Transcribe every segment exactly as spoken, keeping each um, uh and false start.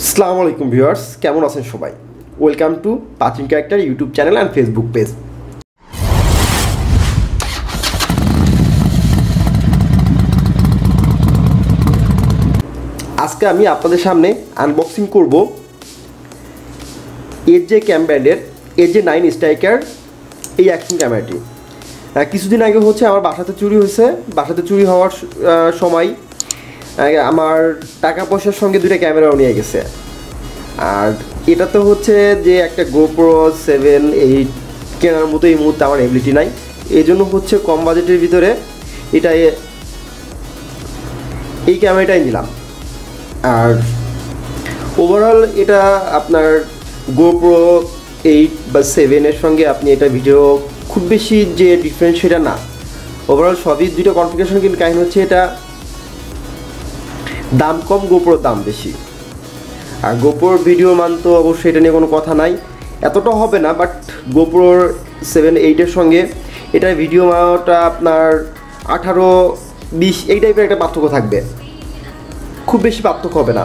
আসসালামু আলাইকুম ভিউয়ার্স, কেমন আছেন সবাই? Welcome to passing character YouTube channel and Facebook page. আজকে আমি আপনাদের সামনে আনবক্সিং করব এসজেক্যাম ব্র্যান্ডের এস জে নাইন স্ট্রাইকার এই অ্যাকশন ক্যামেরাটি। কিছুদিন আগে হচ্ছে আমার বাসাতে চুরি হয়েছে। বাসাতে চুরি হওয়ার সময় আমার টাকা পয়সার সঙ্গে দুটো ক্যামেরাও নিয়ে গেছে। আর এটা তো হচ্ছে যে একটা গোপ্রো সেভেন এইট কেনার মতো এই মুহূর্তে আমার এবিলিটি নাই, এই জন্য হচ্ছে কম বাজেটের ভিতরে এটা এই ক্যামেরাটাই নিলাম। আর ওভারঅল এটা আপনার গোপ্রো এইট বা সেভেনের সঙ্গে আপনি এটা ভিডিও খুব বেশি যে ডিফারেন্স সেটা না। ওভারঅল সবই দুটো কনফিগারেশন, কিন্তু কাহিনী হচ্ছে এটা দাম কম, গোপ্রোর দাম বেশি। আর গোপ্রোর ভিডিও মান তো অবশ্যই এটা নিয়ে কোনো কথা নাই, এতটা হবে না। বাট গোপ্রোর সেভেন এইটের সঙ্গে এটার ভিডিও মানটা আপনার আঠারো বিশ এই টাইপের একটা পার্থক্য থাকবে, খুব বেশি পার্থক্য হবে না।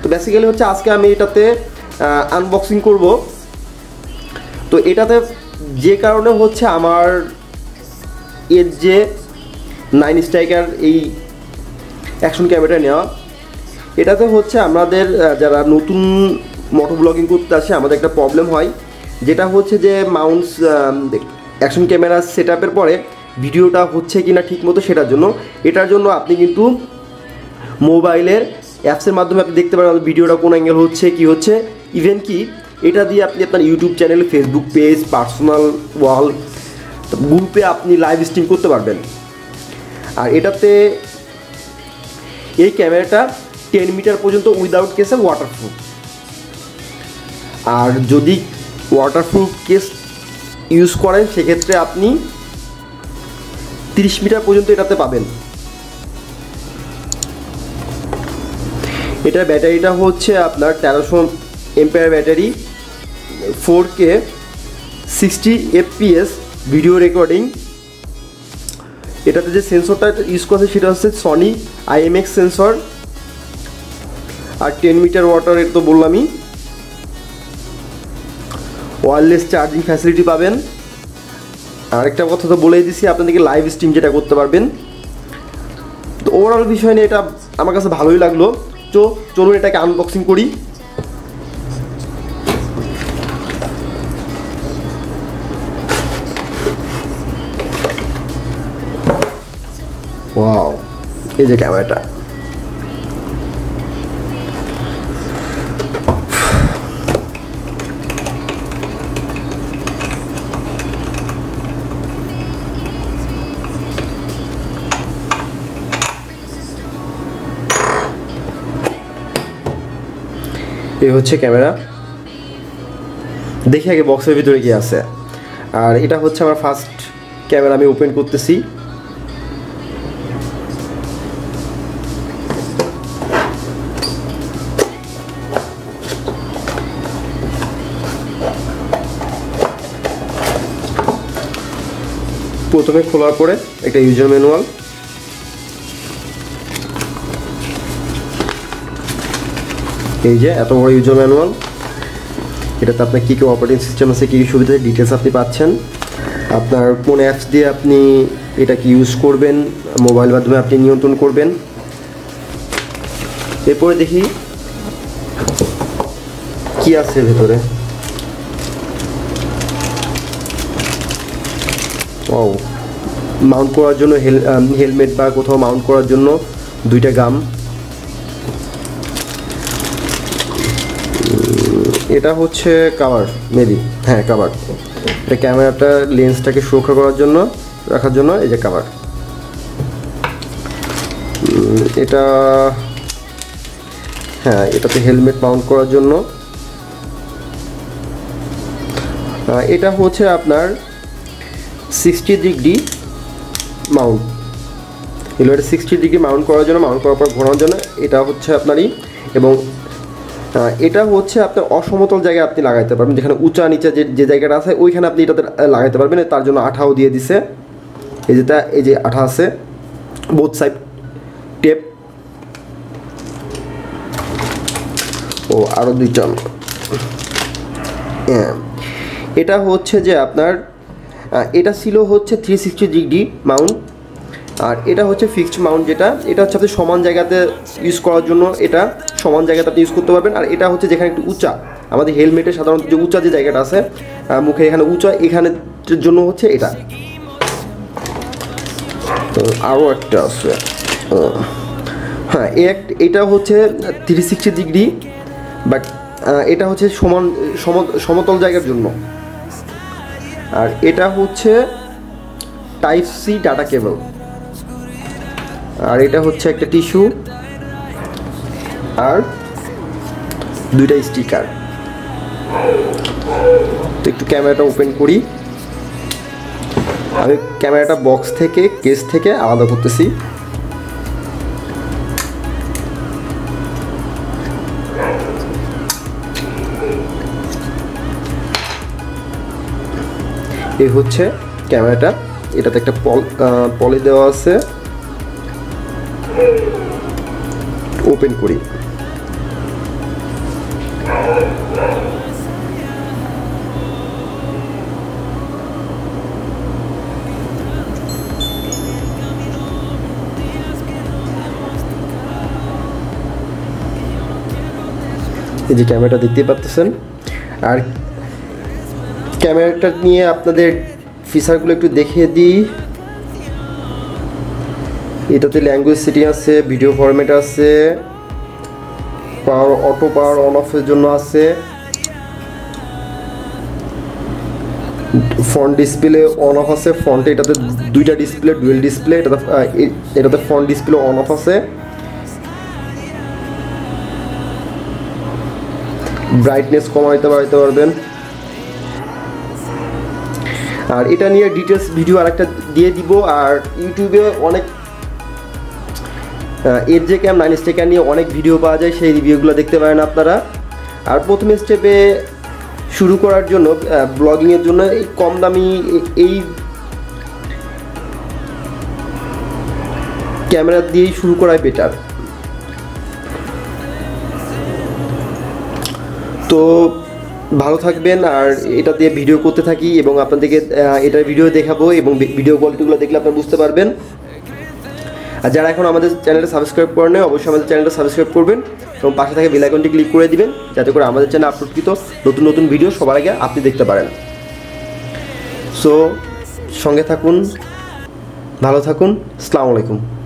তো বেসিক্যালি হচ্ছে আজকে আমি এটাতে আনবক্সিং করব। তো এটাতে যে কারণে হচ্ছে আমার এর যে নাইন স্ট্রাইকার এই অ্যাকশন ক্যামেরা নেওয়া, এটাতে হচ্ছে আমাদের যারা নতুন মোটো ব্লগিং করতে আসে আমাদের একটা প্রবলেম হয়, যেটা হচ্ছে যে মাউন্টস অ্যাকশন ক্যামেরা সেট আপের পরে ভিডিওটা হচ্ছে কি না ঠিক মতো, সেটার জন্য এটার জন্য আপনি কিন্তু মোবাইলের অ্যাপসের মাধ্যমে আপনি দেখতে পারেন ভিডিওটা কোন অ্যাঙ্গেল হচ্ছে কি হচ্ছে। ইভেন কি এটা দিয়ে আপনি আপনার YouTube channel, Facebook page, personal wall, গ্রুপে আপনি লাইভ স্ট্রিম করতে পারবেন। আর এটাতে এই ক্যামেরাটা টেন মিটার পর্যন্ত উইদাউট কেসে ওয়াটারপ্রুফ। আর যদি ওয়াটারপ্রুফ কেস ইউজ করেন সেক্ষেত্রে আপনি তিরিশ মিটার পর্যন্ত এটাতে পাবেন। এটার ব্যাটারিটা হচ্ছে আপনার তেরোশো এমপিআর battery, four K sixty FPS video recording. এটাতে যে সেন্সরটা ইউজ করছে সেটা হচ্ছে সনি আইএমএক্স সেন্সর। আর টেন মিটার ওয়াটার এর তো বললামই। ওয়্যারলেস চার্জিং ফ্যাসিলিটি পাবেন। আর একটা কথা তো বলেই দিছি আপনাদেরকে, লাইভ স্ট্রিম যেটা করতে পারবেন। তো ওভারঅল বিষয় নিয়ে এটা আমার কাছে ভালোই লাগলো। তো চলুন এটাকে আনবক্সিং করি। ওয়াও, এই যে ক্যামেরাটা, এই হচ্ছে ক্যামেরা। দেখি আগে বক্সের ভিতরে কি আছে। আর এটা হচ্ছে আমার ফার্স্ট ক্যামেরা, আমি ওপেন করতেছি। প্রথমে খোলার পরে একটা ইউজার ম্যানুয়াল, এই যে এত বড় ইউজার ম্যানুয়াল। এটাতে আপনার কী কী অপারেটিং সিস্টেম আছে, কী কী সুবিধা আছে, ডিটেলস আপনি পাচ্ছেন। আপনার কোন অ্যাপস দিয়ে আপনি এটা কি ইউজ করবেন, মোবাইল মাধ্যমে আপনি নিয়ন্ত্রণ করবেন। এরপরে দেখি কি আছে ভেতরে। ও, মাউন্ট করার জন্য হেলমেট বা কোথাও মাউন্ট করার জন্য দুইটা গাম। এটা হচ্ছে কাভার, মেবি হ্যাঁ কাভার। এটা ক্যামেরাটা লেন্সটাকে সুরক্ষা করার জন্য রাখার জন্য এই যে কাভার। এটা হ্যাঁ, এটাতে হেলমেট মাউন্ট করার জন্য। এটা হচ্ছে আপনার সিক্সটি ডিগ্রি মাউন্ট, এগুলো এটা সিক্সটি ডিগ্রি মাউন্ট করার জন্য, মাউন্ট করার পর ঘোরানোর জন্য। এটা হচ্ছে আপনারই, এবং এটা হচ্ছে আপনার অসমতল জায়গায় আপনি লাগাইতে পারবেন, যেখানে উঁচা নিচা যে যে জায়গাটা আছে ওইখানে আপনি এটাতে লাগাইতে পারবেন। তার জন্য আঠাও দিয়ে দিছে, এই যেটা এই যে আঠা আছে বোথ সাইড টেপ। ও আরও দুই টন। এটা হচ্ছে যে আপনার এটা ছিল হচ্ছে থ্রি সিক্সটি ডিগ্রি মাউন্ট, আর এটা হচ্ছে ফিক্সড মাউন্ট, যেটা এটা হচ্ছে আপনি সমান জায়গাতে ইউজ করার জন্য, এটা সমান জায়গাতে আপনি ইউজ করতে পারবেন। আর এটা হচ্ছে যেখানে একটু উঁচা, আমাদের হেলমেটে সাধারণত যে উঁচা যে জায়গাটা আছে মুখে এখানে উঁচা, এখানের জন্য হচ্ছে এটা। তো আরও একটা আছে, হ্যাঁ এটা হচ্ছে থ্রি সিক্সটি ডিগ্রি, বাট এটা হচ্ছে সমান সমতল জায়গার জন্য। আর এটা হচ্ছে টাইপ সি ডাটা কেবল, আর এটা হচ্ছে একটা টিস্যু আর দুইটা স্টিকার। তো একটু ক্যামেরাটা ওপেন করি, আমি ক্যামেরাটা বক্স থেকে কেস থেকে আলাদা করতেছি। এই হচ্ছে ক্যামেরাটা, এটাতে একটা পলি দেওয়া আছে, ওপেন করি। এই যে ক্যামেরাটা দেখতে পাচ্ছেন। আর ক্যামেরাটা নিয়ে আপনাদের ফিচারগুলো একটু দেখিয়ে দিই। এটাতে ল্যাঙ্গুয়েজ সেটিং আছে, ভিডিও ফরম্যাট আছে, পাওয়ার অটো পাওয়ার অন অফের জন্য আছে, ফ্রন্ট ডিসপ্লে অন অফ আছে, ফ্রন্টে এটাতে দুইটা ডিসপ্লে ডুয়েল ডিসপ্লে, এটাতে এটাতে ফ্রন্ট ডিসপ্লে অন অফ আছে, ব্রাইটনেস কমাইতে বাড়াইতে পারবেন। আর এটা নিয়ে ডিটেলস ভিডিও আরেকটা দিয়ে দিব। আর ইউটিউবে অনেক এসজেক্যাম নাইন স্ট্রাইক নিয়ে অনেক ভিডিও পাওয়া যায়, সেই রিভিউগুলো দেখতে পারেন আপনারা। আর প্রথম স্টেপে শুরু করার জন্য ব্লগিংয়ের জন্য এই কম দামি এই ক্যামেরা দিয়েই শুরু করাই বেটার। তো ভালো থাকবেন, আর এটা দিয়ে ভিডিও করতে থাকি এবং আপনাদেরকে এটার ভিডিও দেখাবো, এবং ভিডিও কোয়ালিটিগুলো দেখলে আপনারা বুঝতে পারবেন। আর যারা এখন আমাদের চ্যানেলটা সাবস্ক্রাইব করেন অবশ্যই আমাদের চ্যানেলটা সাবস্ক্রাইব করবেন, এবং পাশে থাকা বেল আইকনটি ক্লিক করে দিবেন, যাতে করে আমাদের চ্যানেলে আপলোডকৃত নতুন নতুন ভিডিও সবার আগে আপনি দেখতে পারেন। সো সঙ্গে থাকুন, ভালো থাকুন, আসসালামু আলাইকুম।